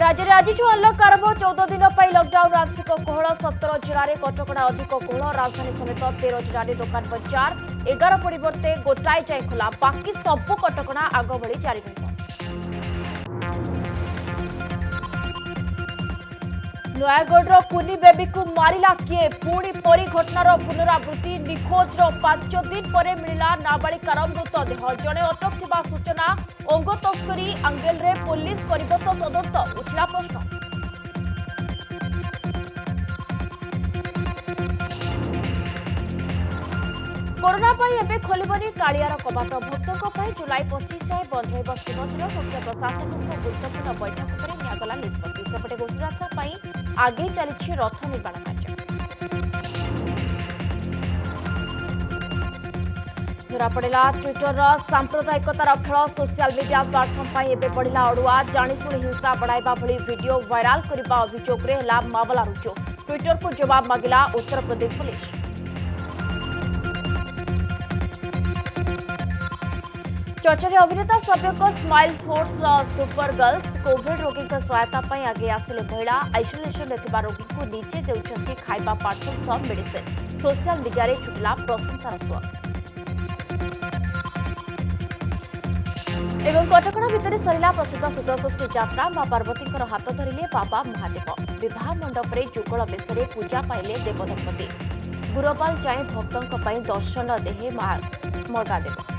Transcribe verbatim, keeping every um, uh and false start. राज्य में आज अलग आरंभ चौदह दिन पर लकडाउन आंशिक कोहल सतर जिले में कटका अधिक कोहल राजधानी समेत तेरह जिले दुकान बजार एगार परिवर्ते गोटाए जाए खोला बाकी सबू कटका आग भि जारी रही। नयागढ़ कुनी बेबी को मारा किए पुणी परी घटनार पुनरावृत्ति निखोजर पांच दिन पर मिला नाबालिकार मृतदेह जड़े अटक थोड़ा सूचना अंग तस्करी आंगेल रे पुलिस करत तदंत उठला प्रश्न। कोरोना एवं खोलबनी कालियार कबाट भक्तों जुलाई पच्चीस जाए बंद रहा शिवसेना मुख्य प्रशासकों गुरुत्वपूर्ण बैठक पर निगला निष्पत्ति सेपटे घोषयात्रा आगे चली रथ निर्माण कार्य। धरापड़ा ट्विटर सांप्रदायिकतार खेल सोशल मीडिया प्लाटफर्म बढ़ला अड़ुआ जाशुणी हिंसा बढ़ावा भिडियो वायरल करने अभियोग में है मामला रुजु ट्विटर को जवाब मांगा उत्तर प्रदेश पुलिस। चर्चार अभिनेता सभ्यक smile force super girls Covid रोगी सहायता आगे आसिले महिला आइसोलेसन रोगी को निजे देते खाइबा पार्सल सह मेडिसिन सोशल मीडिया में छुटला प्रशंसार स्वर। एवं कटकणा भितर सरला प्रसिद्ध शूद्रषष्ठी यात्रा मां पार्वती हाथ धरिले बाबा महादेव विवाह मंडप में जुगल बेशे पूजा पाइले देवदंपति गुरुवार जाए भक्तों दर्शन देहे मगादेव।